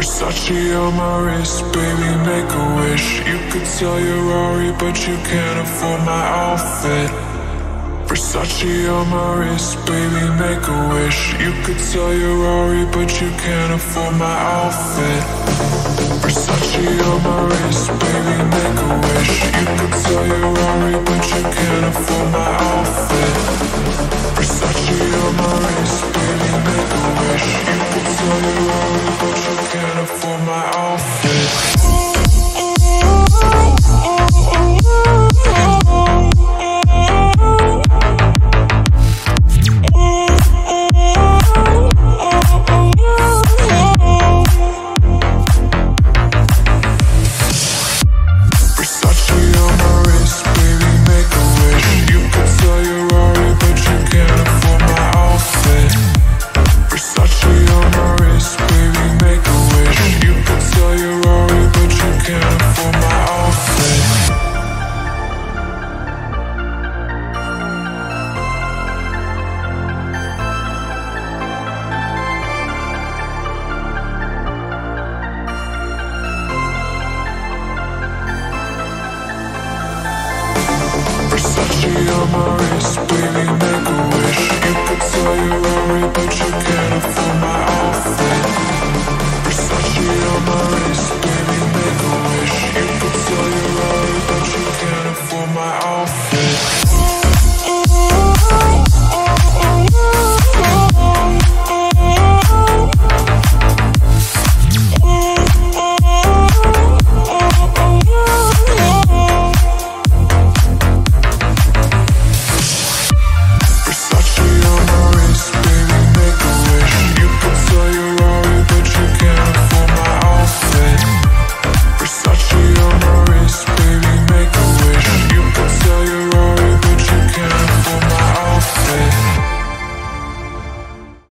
Versace on my wrist, baby, make a wish. You could tell you're sorry, but you can't afford my outfit. Versace on my wrist, baby, make a wish. You could tell you're sorry, but you can't afford my outfit. Versace on my wrist, baby, make a wish. You could tell you're sorry, but you can't afford my outfit. Versace on my wrist, baby, make a wish. You could tell you're sorry, but you can't afford my outfit. Versace on my wrist, baby, make a wish. You could tell you're sorry, but you can't afford my outfit.